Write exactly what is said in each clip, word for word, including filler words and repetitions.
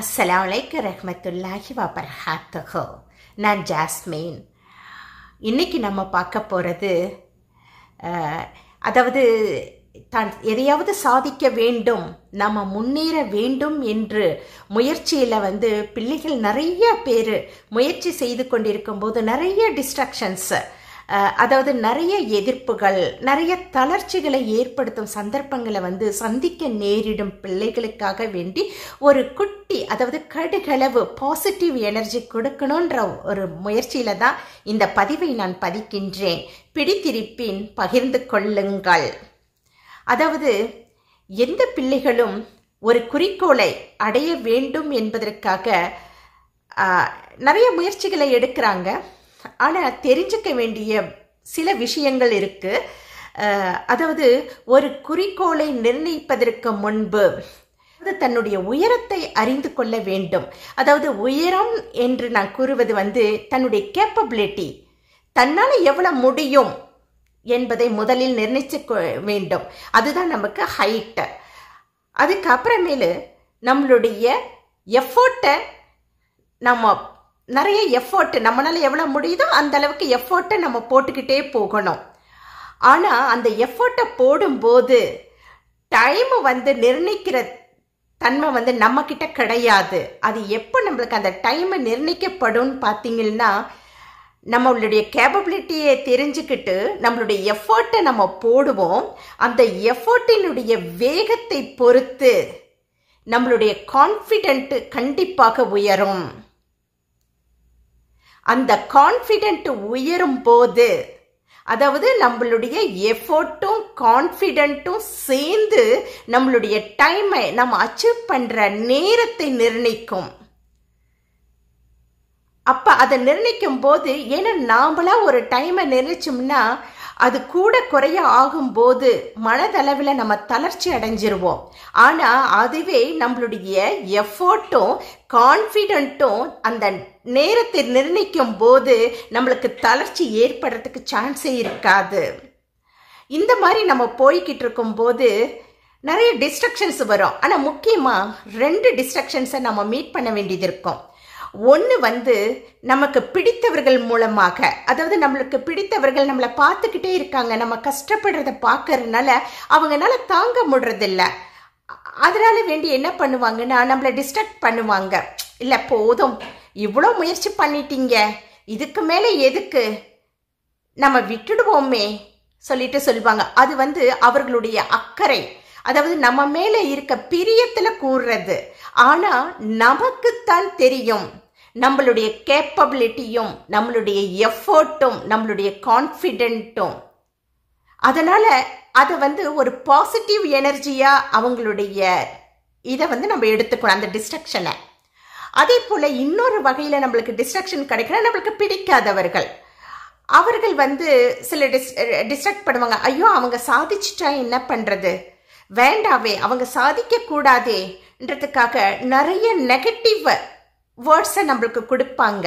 Assalamu alaikum warahmatullahi wabarakatuh. நான் Jasmine. இன்னைக்கு நம்ம பார்க்க போறது அதாவது தான் எதையாவது சாதிக்க வேண்டும், நம்ம முன்னேற வேண்டும் என்று முயற்சியில் வந்து பிள்ளைகள் நிறைய பேர் முயற்சி செய்து கொண்டிருக்கும் போது நிறைய டிஸ்ட்ராக்ஷன்ஸ், அதாவது நிறைய எதிர்ப்புகள், நிறைய தளர்ச்சிகளை ஏற்படுத்தும் சந்தர்ப்பங்களை வந்து சந்திக்க நேரிடும் பிள்ளைகளுக்காக வேண்டி ஒரு குட்டி அதாவது கடுகளவு பாசிட்டிவ் எனர்ஜி கொடுக்கணுன்ற ஒரு முயற்சியில தான் இந்த பதிவை நான் பதிக்கின்றேன். பிடித்திருப்பின் பகிர்ந்து கொள்ளுங்கள். அதாவது எந்த பிள்ளைகளும் ஒரு குறிக்கோளை அடைய வேண்டும் என்பதற்காக நிறைய முயற்சிகளை எடுக்கிறாங்க. ஆனால் தெரிஞ்சுக்க வேண்டிய சில விஷயங்கள் இருக்கு. அதாவது ஒரு குறிக்கோளை நிர்ணயிப்பதற்கு முன்பு தன்னுடைய உயரத்தை அறிந்து கொள்ள வேண்டும். அதாவது உயரம் என்று நான் கூறுவது வந்து தன்னுடைய கேப்பபிலிட்டி, தன்னால் எவ்வளவு முடியும் என்பதை முதலில் நிர்ணயிக்க வேண்டும். அதுதான் நமக்கு ஹைட். அதுக்கப்புறமேலு நம்மளுடைய எஃபோர்ட்டை, நம்ம நிறைய எஃபோர்ட் நம்மளால் எவ்வளோ முடியுதோ அந்த அளவுக்கு எஃபோர்ட்டை நம்ம போட்டுக்கிட்டே போகணும். ஆனால் அந்த எஃபோர்ட்டை போடும்போது டைம் வந்து நிர்ணயிக்கிற தன்மை வந்து நம்மக்கிட்ட கிடையாது. அது எப்போ நம்மளுக்கு அந்த டைமை நிர்ணயிக்கப்படும் பார்த்தீங்கன்னா, நம்மளுடைய கேப்பபிலிட்டியை தெரிஞ்சுக்கிட்டு நம்மளுடைய எஃபோர்ட்டை நம்ம போடுவோம். அந்த எஃபோர்ட்டினுடைய வேகத்தை பொறுத்து நம்மளுடைய கான்ஃபிடென்ட் கண்டிப்பாக உயரும். அந்த கான்ஃபிடென்ட் உயரும் போது, அதாவது நம்மளுடைய எஃபோர்ட்டும் கான்ஃபிடென்ட்டும் சேர்ந்து நம்மளுடைய டைமை, நம்ம அச்சீவ் பண்ணுற நேரத்தை நிர்ணயிக்கும். அப்போ அதை நிர்ணயிக்கும் போது, ஏன்னா நாமளாக ஒரு டைமை நிர்ணயிச்சோம்னா அது கூட குறைய ஆகும்போது மனதளவில் நம்ம தளர்ச்சி அடைஞ்சிருவோம். ஆனால் அதுவே நம்மளுடைய எஃபோர்ட்டும் கான்ஃபிடென்ட்டும் அந்த நேரத்தை நிர்ணயிக்கும் போது நம்மளுக்கு தளர்ச்சி ஏற்படுறதுக்கு சான்ஸே இருக்காது. இந்த மாதிரி நம்ம போய்கிட்டு இருக்கும்போது நிறைய டிஸ்ட்ராக்ஷன்ஸ் வரும். ஆனால் முக்கியமாக ரெண்டு டிஸ்ட்ராக்ஷன்ஸை நம்ம மீட் பண்ண வேண்டியது இருக்கும். ஒன்று வந்து நமக்கு பிடித்தவர்கள் மூலமாக, அதாவது நம்மளுக்கு பிடித்தவர்கள் நம்மளை பார்த்துக்கிட்டே இருக்காங்க, நம்ம கஷ்டப்படுறத பார்க்கறதுனால அவங்களால தாங்க முடிறதில்ல. அதனால வேண்டி என்ன பண்ணுவாங்கன்னா, நம்மளை டிஸ்ட்ராக்ட் பண்ணுவாங்க. இல்லை, போதும், இவ்வளோ முயற்சி பண்ணிட்டீங்க, இதுக்கு மேலே எதுக்கு, நம்ம விட்டுடுவோமே சொல்லிட்டு சொல்லுவாங்க. அது வந்து அவர்களுடைய அக்கறை, அதாவது நம்ம மேலே இருக்க பிரியத்தில் கூறுறது. ஆனால் நமக்குத்தான் தெரியும் நம்மளுடைய கேப்பபிலிட்டியும் நம்மளுடைய எஃபோர்ட்டும் நம்மளுடைய கான்ஃபிடென்ட்டும். அதனால் அதை வந்து ஒரு பாசிட்டிவ் எனர்ஜியாக அவங்களுடைய இதை வந்து நம்ம எடுத்துக்கணும், அந்த டிஸ்ட்ராக்ஷனை. அதே போல் இன்னொரு வகையில் நம்மளுக்கு டிஸ்ட்ராக்ஷன் கிடைக்கிற நம்மளுக்கு பிடிக்காதவர்கள், அவர்கள் வந்து சில டிஸ் டிஸ்ட்ராக்ட் பண்ணுவாங்க. ஐயோ, அவங்க சாதிச்சுட்டா என்ன பண்ணுறது, வேண்டாவே, அவங்க சாதிக்கக்கூடாதேன்றதுக்காக நிறைய நெகட்டிவ் வேர்ட்ஸை நம்மளுக்கு கொடுப்பாங்க.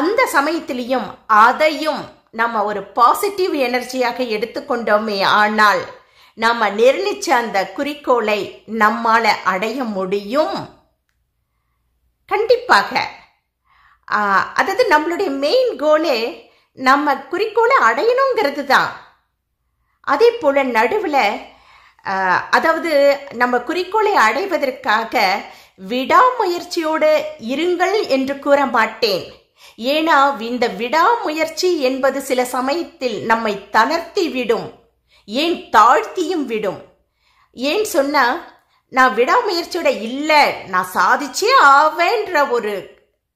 அந்த சமயத்திலையும் அதையும் நம்ம ஒரு பாசிட்டிவ் எனர்ஜியாக எடுத்துக்கொண்டோமே ஆனால் நம்ம நிர்ணயிச்ச அந்த குறிக்கோளை நம்மால் அடைய முடியும் கண்டிப்பாக. அதாவது நம்மளுடைய மெயின் கோலே நம்ம குறிக்கோளை அடையணுங்கிறது தான். அதே போல் நடுவில், அதாவது நம்ம குறிக்கோளை அடைவதற்காக விடாமுயற்சியோடு இருங்கள் என்று கூற மாட்டேன். ஏன்னா இந்த விடாமுயற்சி என்பது சில சமயத்தில் நம்மை தளர்த்தி விடும், ஏன் தாழ்த்தியும் விடும். ஏன் சொன்னால், நான் விடாமுயற்சியோட இல்லை, நான் சாதிச்சே ஆவேன்ற ஒரு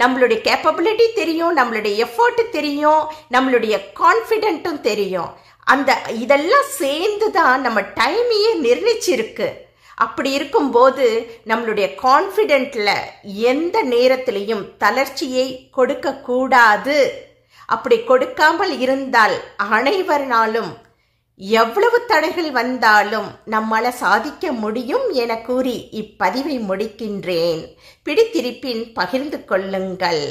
நம்மளுடைய கேப்பபிலிட்டி தெரியும், நம்மளுடைய எஃபோர்ட் தெரியும், நம்மளுடைய கான்ஃபிடென்ட்டும் தெரியும். அந்த இதெல்லாம் சேர்ந்து தான் நம்ம டைமையே நிர்ணயிச்சிருக்கு. அப்படி இருக்கும்போது நம்மளுடைய கான்ஃபிடென்ட்ல எந்த நேரத்திலையும் தளர்ச்சியை கொடுக்க கூடாது. அப்படி கொடுக்காமல் இருந்தால் அனைவராலும் எவ்வளவு தடைகள் வந்தாலும் நம்மால சாதிக்க முடியும் என கூறி இப்பதிவை முடிக்கின்றேன். பிடித்திருப்பின் பகிர்ந்து கொள்ளுங்கள்.